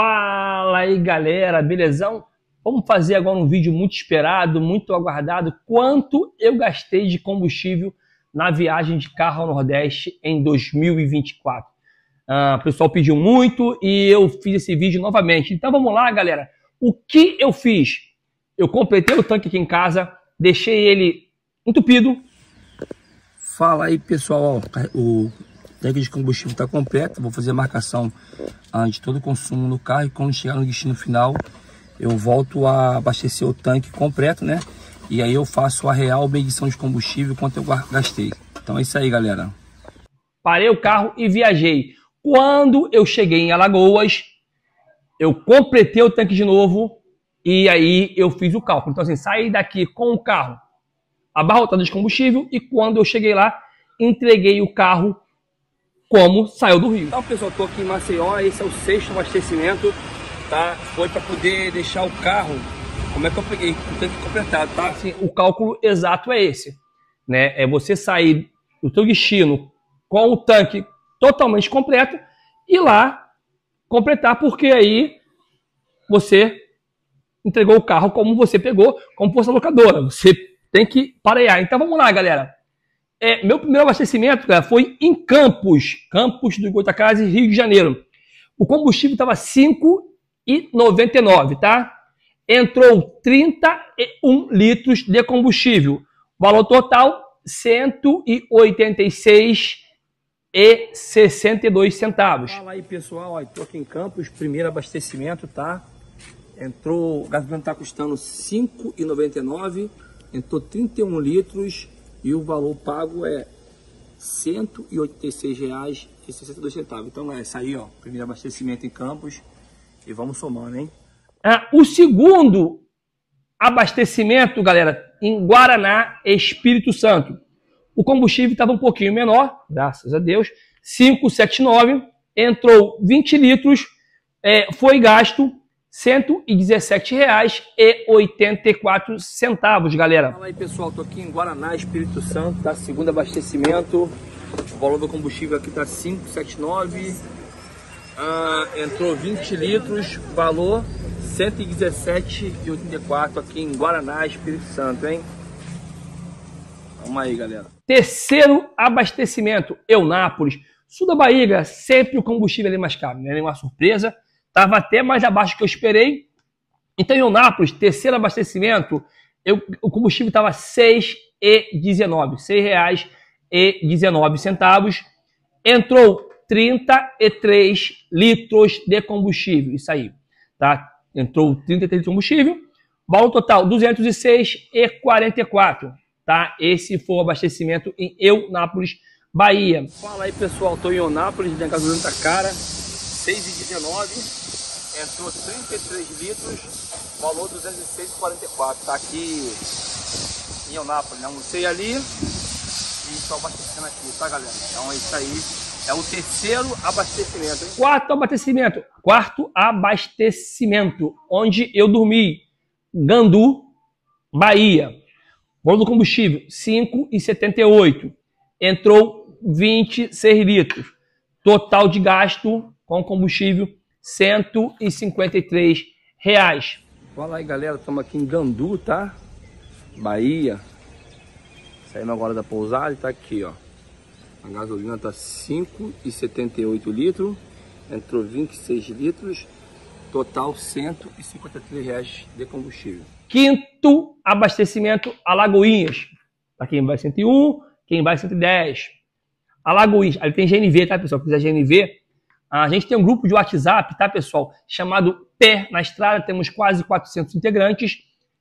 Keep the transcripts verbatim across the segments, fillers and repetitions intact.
Fala aí galera, belezão? Vamos fazer agora um vídeo muito esperado, muito aguardado. Quanto eu gastei de combustível na viagem de carro ao Nordeste em dois mil e vinte e quatro? Ah, o pessoal pediu muito e eu fiz esse vídeo novamente. Então vamos lá galera, o que eu fiz? Eu completei o tanque aqui em casa, deixei ele entupido. Fala aí pessoal, o... O tanque de combustível está completo, vou fazer a marcação ah, de todo o consumo no carro e quando chegar no destino final eu volto a abastecer o tanque completo, né? E aí eu faço a real medição de combustível, quanto eu gastei. Então é isso aí, galera. Parei o carro e viajei. Quando eu cheguei em Alagoas, eu completei o tanque de novo e aí eu fiz o cálculo. Então assim, saí daqui com o carro abarrotado de combustível e quando eu cheguei lá, entreguei o carro como saiu do Rio. Então pessoal, estou aqui em Maceió, esse é o sexto abastecimento, tá? Foi para poder deixar o carro, como é que eu peguei, o tanque completado, tá? Assim, o cálculo exato é esse, né? É você sair do teu destino com o tanque totalmente completo e lá completar, porque aí você entregou o carro como você pegou, como força locadora, você tem que parear. Então vamos lá, galera. É, meu primeiro abastecimento, cara, foi em Campos, Campos do Goytacazes, Rio de Janeiro. O combustível estava cinco reais e noventa e nove centavos, tá? Entrou trinta e um litros de combustível. Valor total, cento e oitenta e seis reais e sessenta e dois centavos. Fala aí, pessoal. Estou aqui em Campos, primeiro abastecimento, tá? Entrou, o gasolina está custando cinco reais e noventa e nove centavos, entrou trinta e um litros... E o valor pago é cento e oitenta e seis reais e sessenta e dois centavos. Então é isso aí, ó. Primeiro abastecimento em Campos. E vamos somando, hein? Ah, o segundo abastecimento, galera, em Guaraná, Espírito Santo. O combustível estava um pouquinho menor, graças a Deus. cinco reais e setenta e nove centavos. Entrou vinte litros. É, foi gasto cento e dezessete reais e oitenta e quatro centavos, galera. Fala aí, pessoal. Tô aqui em Guaraná, Espírito Santo, tá? Segundo abastecimento. O valor do combustível aqui tá cinco reais e setenta e nove centavos. Ah, entrou vinte litros. Valor cento e dezessete reais e oitenta e quatro centavos aqui em Guaraná, Espírito Santo, hein? Vamos aí, galera. Terceiro abastecimento, Eunápolis. Sul da Bahia, sempre o combustível é mais caro, né? Não é nenhuma surpresa. Estava até mais abaixo do que eu esperei. Então, em Eunápolis, terceiro abastecimento, eu, o combustível estava seis reais e dezenove centavos. seis reais e dezenove centavos. Entrou trinta e três litros de combustível. Isso aí, tá? Entrou trinta e três litros de combustível. Valor total, duzentos e seis reais e quarenta e quatro centavos, tá? Esse foi o abastecimento em Eunápolis, Bahia. Fala aí, pessoal. Estou em Eunápolis, a gasolina tá cara. seis reais e dezenove centavos, entrou trinta e três litros, valor duzentos e seis reais e quarenta e quatro centavos. Tá aqui em Eunápolis, almocei ali e estou abastecendo aqui, tá galera? Então é isso aí, é o terceiro abastecimento, hein? Quarto abastecimento, quarto abastecimento, onde eu dormi, Gandu, Bahia. Valor do combustível, cinco reais e setenta e oito centavos, entrou vinte e seis litros, total de gasto com combustível, cento e cinquenta e três reais. Fala aí, galera. Estamos aqui em Gandu, tá? Bahia. Saímos agora da pousada e tá aqui, ó. A gasolina tá cinco reais e setenta e oito centavos. Entrou vinte e seis litros. Total, cento e cinquenta e três reais de combustível. Quinto abastecimento, Alagoinhas. Pra quem vai cento e um, quem vai cento e dez. Alagoinhas. Ali tem G N V, tá, pessoal? Se quiser G N V... A gente tem um grupo de WhatsApp, tá, pessoal? Chamado Pé na Estrada. Temos quase quatrocentos integrantes.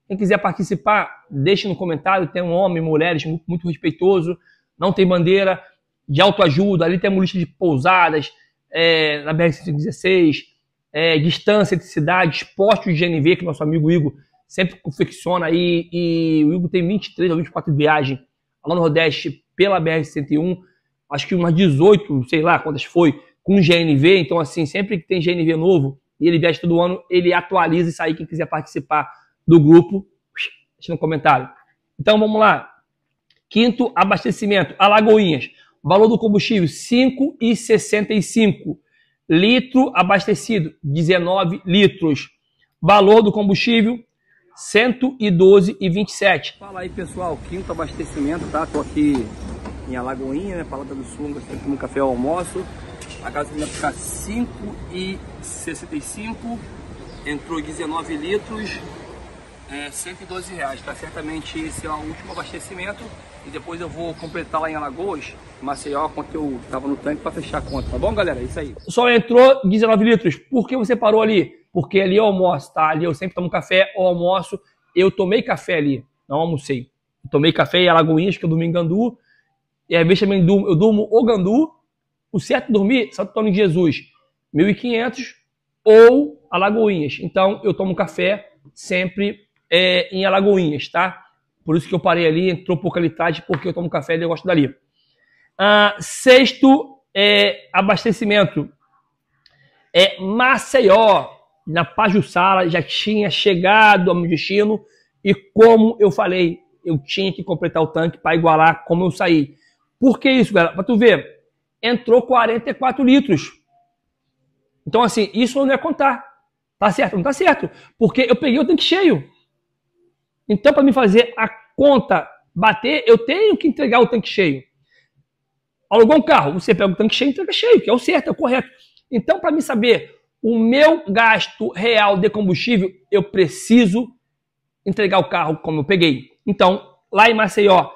Quem quiser participar, deixe no comentário. Tem um homem, mulheres, um grupo muito respeitoso. Não tem bandeira, de autoajuda. Ali temos lista de pousadas, é, na B R cento e dezesseis, é, distância de cidades, postos de G N V, que nosso amigo Igor sempre confecciona aí. E o Igor tem vinte e três ou vinte e quatro viagens lá no Nordeste pela B R cento e um. Acho que umas dezoito, sei lá quantas foi, com G N V, então assim, sempre que tem G N V novo, e ele viaja todo ano, ele atualiza isso aí, quem quiser participar do grupo, deixa no comentário. Então vamos lá, quinto abastecimento, Alagoinhas, valor do combustível, cinco reais e sessenta e cinco centavos, litro abastecido, dezenove litros. Valor do combustível, cento e doze e vinte e sete. Fala aí, pessoal, quinto abastecimento, tá? Tô aqui em Alagoinha, né? Palata do Sul, gostei de tomar café ao almoço. A gasolina vai ficar cinco e sessenta e cinco, entrou dezenove litros, é, cento e doze reais, tá? Certamente esse é o último abastecimento e depois eu vou completar lá em Alagoas, Maceió, quanto eu tava no tanque para fechar a conta, tá bom, galera? É isso aí. Só entrou dezenove litros, por que você parou ali? Porque ali eu almoço, tá? Ali eu sempre tomo café ou almoço, eu tomei café ali, não almocei. Eu tomei café em Alagoinhas, que eu dormi em Gandu, e às vezes também eu durmo o Gandu. O certo dormir, Santo Antônio de Jesus, mil e quinhentos ou Alagoinhas. Então, eu tomo café sempre é, em Alagoinhas, tá? Por isso que eu parei ali, entrou pouca litragem, porque eu tomo café e eu gosto dali. Ah, sexto é, abastecimento é Maceió, na Pajuçara, já tinha chegado ao meu destino e, como eu falei, eu tinha que completar o tanque para igualar como eu saí. Por que isso, galera? Para tu ver. Entrou quarenta e quatro litros. Então, assim, isso não é contar. Tá certo? Não tá certo. Porque eu peguei o tanque cheio. Então, para me fazer a conta bater, eu tenho que entregar o tanque cheio. Alugou um carro, você pega o tanque cheio e entrega cheio, que é o certo, é o correto. Então, para me saber o meu gasto real de combustível, eu preciso entregar o carro como eu peguei. Então, lá em Maceió,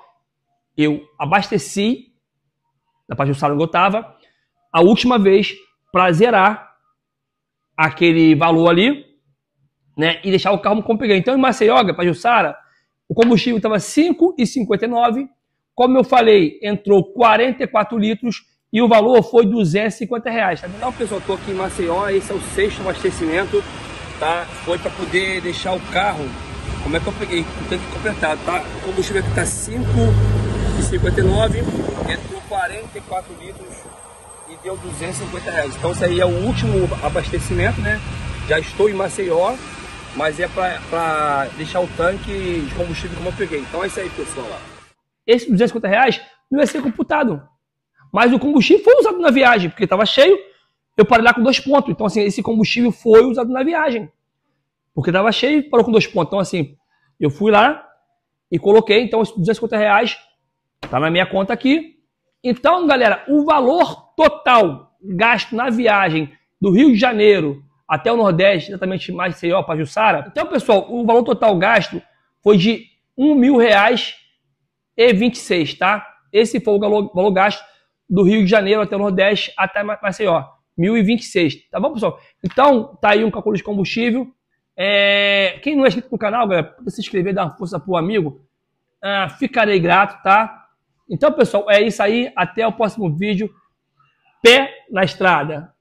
eu abasteci da Pajuçara onde eu estava, a última vez, para zerar aquele valor ali, né, e deixar o carro como peguei. Então, em Maceió, Pajuçara, o combustível estava cinco e cinquenta e nove, como eu falei, entrou quarenta e quatro litros e o valor foi duzentos e cinquenta reais. Tá? Então, pessoal, estou aqui em Maceió, esse é o sexto abastecimento, tá? Foi para poder deixar o carro, como é que eu peguei, o tanque completado, tá? O combustível aqui está cinco e cinquenta e nove, entrou quarenta e quatro litros e deu duzentos e cinquenta reais. Então, isso aí é o último abastecimento, né? Já estou em Maceió, mas é para deixar o tanque de combustível como eu peguei. Então, é isso aí, pessoal. Esse duzentos e cinquenta reais não ia ser computado, mas o combustível foi usado na viagem, porque estava cheio. Eu parei lá com dois pontos. Então, assim, esse combustível foi usado na viagem, porque estava cheio e parou com dois pontos. Então, assim, eu fui lá e coloquei. Então, esses duzentos e cinquenta reais tá na minha conta aqui. Então, galera, o valor total gasto na viagem do Rio de Janeiro até o Nordeste, exatamente mais Maceió, Pajuçara. Então, pessoal, o valor total gasto foi de mil reais e vinte e seis, tá? Esse foi o valor, valor gasto do Rio de Janeiro até o Nordeste, até Maceió, mil e vinte e seis, tá bom, pessoal? Então, tá aí um cálculo de combustível. É... Quem não é inscrito no canal, galera, pode se inscrever, dar uma força pro amigo. Ah, ficarei grato, tá? Então, pessoal, é isso aí. Até o próximo vídeo. Pé na estrada.